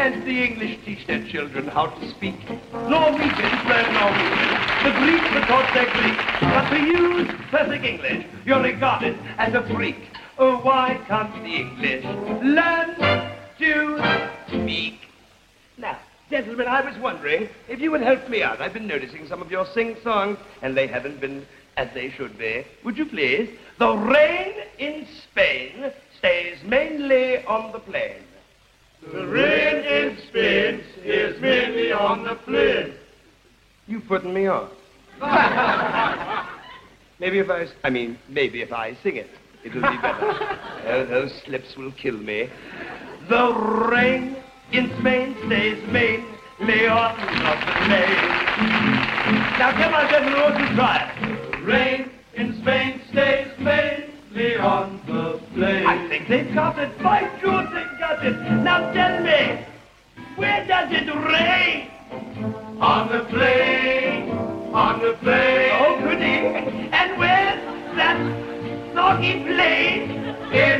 And the English teach their children how to speak. Norwegians learn Norwegian. The Greeks are taught their Greek. But to use perfect English, you're regarded as a freak. Oh, why can't the English learn to speak? Now, gentlemen, I was wondering if you would help me out. I've been noticing some of your sing-songs, and they haven't been as they should be. Would you please? The rain in Spain stays mainly on the plain. The rain in Spain is mainly on the plain. You putting me off. Maybe if I sing it, it'll be better. Oh, those slips will kill me. The rain in Spain stays mainly on the plain. Now come on, gentlemen, won't you try it? The rain in Spain stays mainly on the plain. I think they've got it. By George, they've got it. Now tell me, where does it rain? On the plain, on the plain. Oh, goody. And where's that soggy plain? In